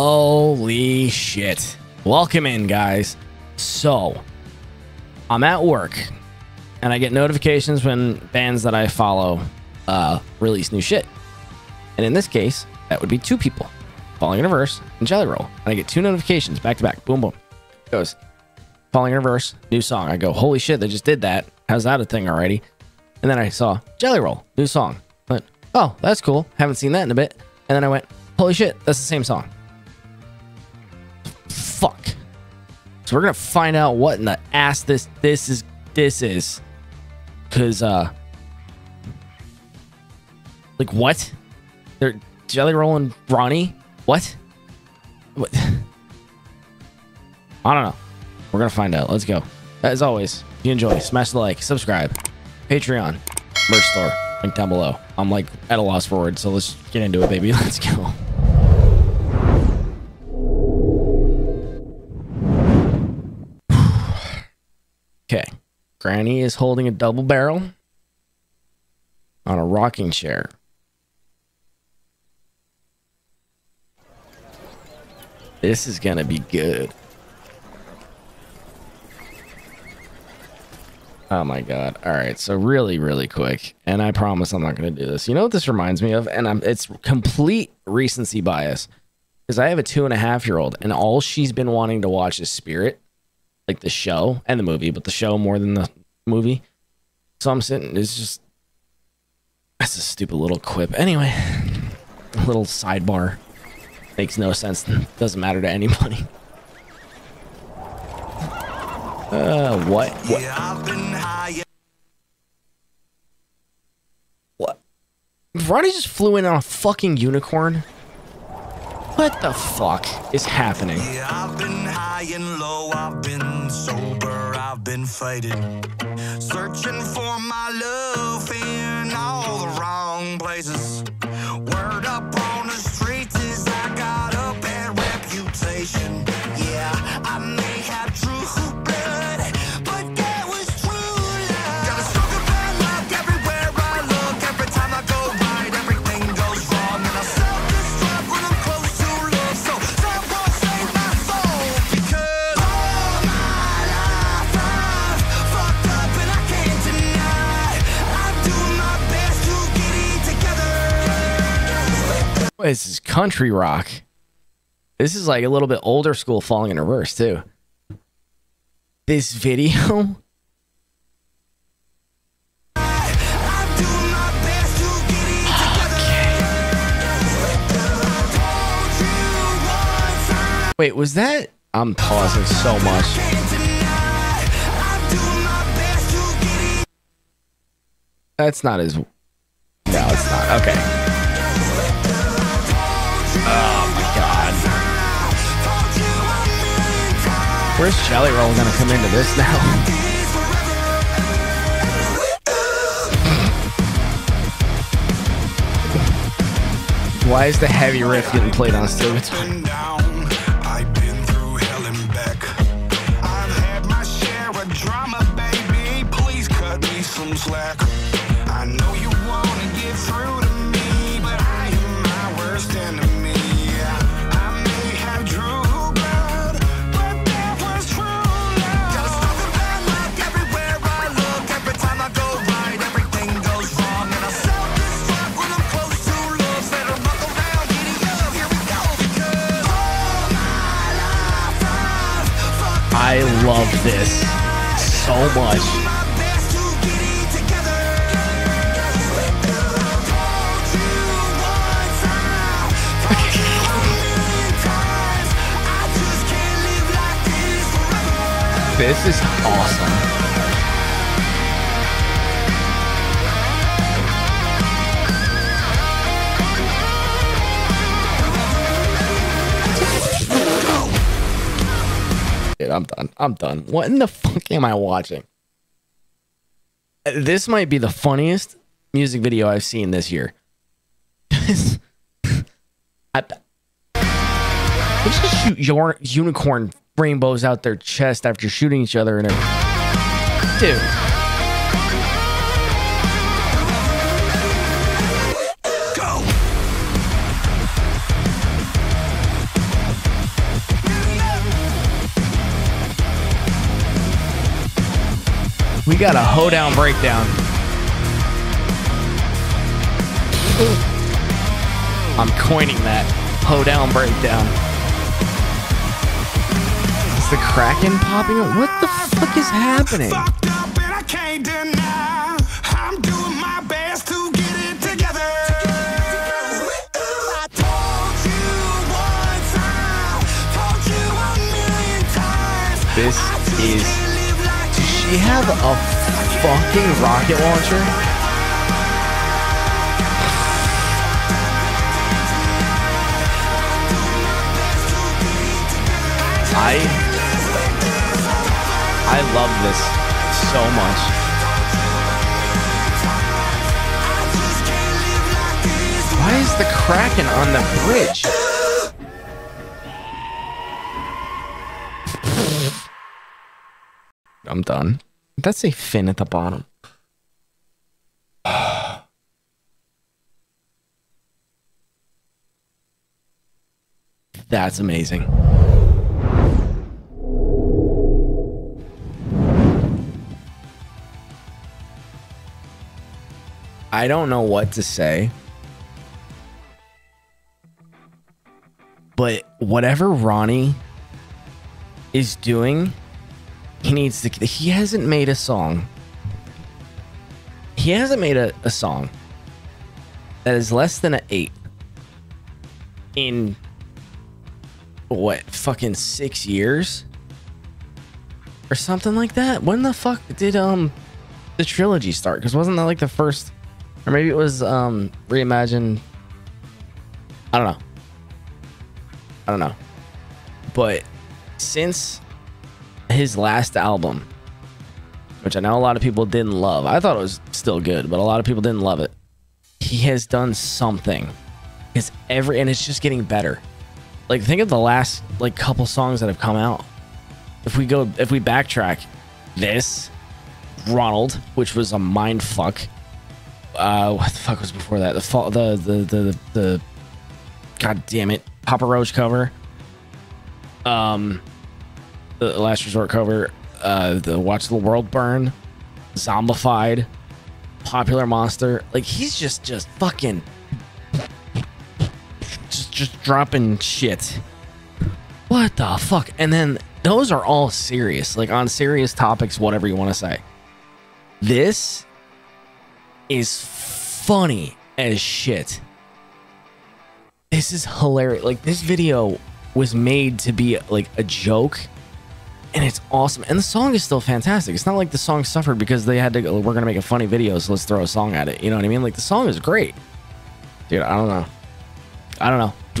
Holy shit. Welcome in, guys. So, I'm at work, and I get notifications when bands that I follow release new shit. And in this case, that would be Two People Falling in Reverse and Jelly Roll. And I get two notifications back to back. Boom, boom. It goes, Falling in Reverse, new song. I go, holy shit, they just did that. How's that a thing already? And then I saw Jelly Roll, new song. I went, oh, that's cool. Haven't seen that in a bit. And then I went, holy shit, that's the same song. Fuck. So we're going to find out what in the ass this is. Because, like, what? They're Jelly Roll and Ronnie? What? I don't know. We're going to find out. Let's go. As always, if you enjoy, smash the like, subscribe, Patreon, merch store, link down below. I'm like at a loss for words, so let's get into it, baby. Let's go. Okay. Granny is holding a double barrel on a rocking chair. This is gonna be good. Oh my god. All right, so really quick, and I promise I'm not gonna do this. You know what this reminds me of? And it's complete recency bias, because I have a 2.5-year-old, and all she's been wanting to watch is Spirit, like the show and the movie, but the show more than the movie. So I'm sitting, that's a stupid little quip. Anyway, a little sidebar. Makes no sense. Doesn't matter to anybody. What? What? Ronnie just flew in on a fucking unicorn? What the fuck is happening? Yeah, I've been high and low, I've been sober, I've been fighting, searching for my love in all the wrong places. Word up on the streets is I got a bad reputation. Yeah, I may have true blood, but that was true love. Got a stronger bad luck everywhere I look. Every time I go right, everything goes wrong, and I self-destruct when I'm close to love. So that won't save my soul, because all my life I've fucked up and I can't deny. I do my best to get it together. Well, this is country rock. This is like a little bit older school Falling in Reverse too. This video. Okay. Wait, was that? I'm pausing so much. That's not as. No, it's not. Okay. Oh my god. Where's Jelly Roll gonna come into this now? Why is the heavy riff getting played on steel guitar? I've been through hell and back. I've had my share of drama, baby. Please cut me some slack. I know you wanna get through to me, but I am my worst enemy. I love this so much. This is awesome. I'm done. I'm done. What in the fuck am I watching? This might be the funniest music video I've seen this year. They just shoot your unicorn rainbows out their chest after shooting each other and everything. Dude. Go. We got a hoedown breakdown. I'm coining that. Hoedown breakdown. Is the Kraken popping up? What the fuck is happening? This is... Does she have a fucking rocket launcher? I love this so much. Why is the Kraken on the bridge? I'm done. That's a fin at the bottom. That's amazing. I don't know what to say, but whatever Ronnie is doing, he needs to. He hasn't made a song. He hasn't made a song that is less than an 8 in what, fucking 6 years or something like that. When the fuck did the trilogy start? Because wasn't that like the first, or maybe it was Reimagined? I don't know. But since his last album, which I know a lot of people didn't love, I thought it was still good, but a lot of people didn't love it, he has done something. And it's just getting better. Like, think of the last like couple songs that have come out. If we backtrack, this Ronald, which was a mind fuck. What the fuck was before that? The god damn it, Papa Roach cover. The Last Resort cover, the Watch the World Burn, Zombified, Popular Monster. Like, he's just fucking just dropping shit. What the fuck? And then those are all serious, like on serious topics, whatever you want to say. This is funny as shit. This is hilarious. Like, this video was made to be like a joke. And it's awesome. And the song is still fantastic. It's not like the song suffered because they had to go, we're going to make a funny video, so let's throw a song at it. You know what I mean? Like, the song is great. Dude, I don't know.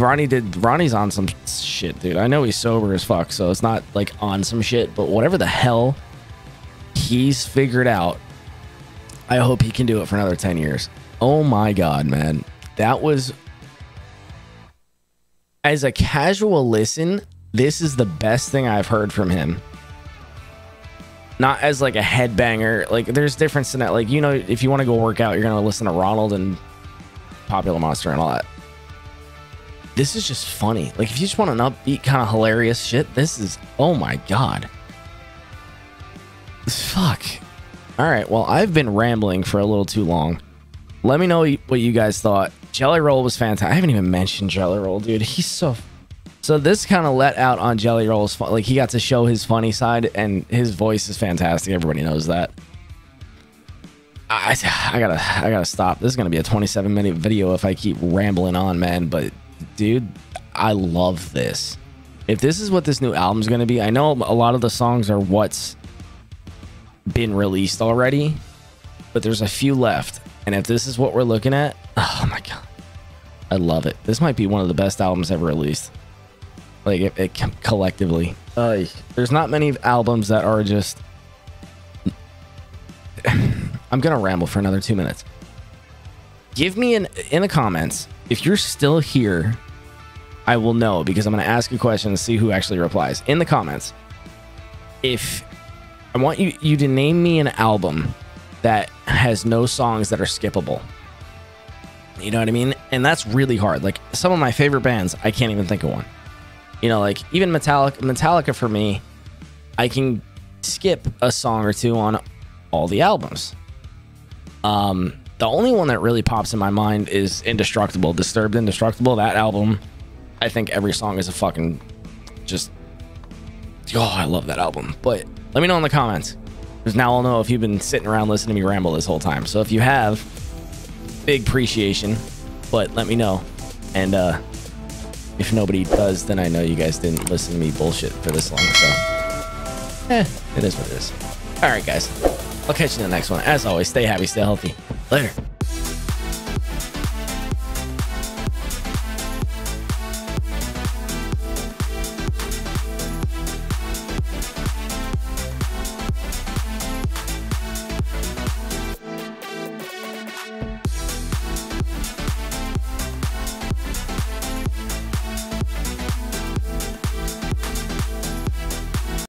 Ronnie's on some shit, dude. I know he's sober as fuck, so it's not like on some shit. But whatever the hell he's figured out, I hope he can do it for another 10 years. Oh my God, man. That was... As a casual listen... This is the best thing I've heard from him. Not as like a headbanger. Like, there's difference in that. Like, you know, if you want to go work out, you're going to listen to Ronald and Popular Monster and all that. This is just funny. Like, if you just want an upbeat kind of hilarious shit, this is, oh my God. Fuck. All right. Well, I've been rambling for a little too long. Let me know what you guys thought. Jelly Roll was fantastic. I haven't even mentioned Jelly Roll, dude. He's so... So this kind of let out on Jelly Roll's, like, he got to show his funny side, and his voice is fantastic. Everybody knows that. I gotta stop. This is gonna be a 27-minute video if I keep rambling on, man. But dude, I love this. If this is what this new album's gonna be, I know a lot of the songs are what's been released already, but there's a few left. And if this is what we're looking at, oh my God, I love it. This might be one of the best albums ever released. Like, it collectively, there's not many albums that are just... I'm gonna ramble for another 2 minutes. Give me in the comments if you're still here. I will know, because I'm gonna ask a question and see who actually replies in the comments. If I want you to name me an album that has no songs that are skippable. You know what I mean? And that's really hard. Like, some of my favorite bands, I can't even think of one. You know, like, even Metallica for me, I can skip a song or two on all the albums. The only one that really pops in my mind is Indestructible, Disturbed, Indestructible. That album, I think every song is a fucking just... Oh, I love that album. But let me know in the comments, because now I'll know if you've been sitting around listening to me ramble this whole time. So if you have, big appreciation, but let me know. And if nobody does, then I know you guys didn't listen to me bullshit for this long. So it is what it is. All right, guys. I'll catch you in the next one. As always, stay happy, stay healthy. Later.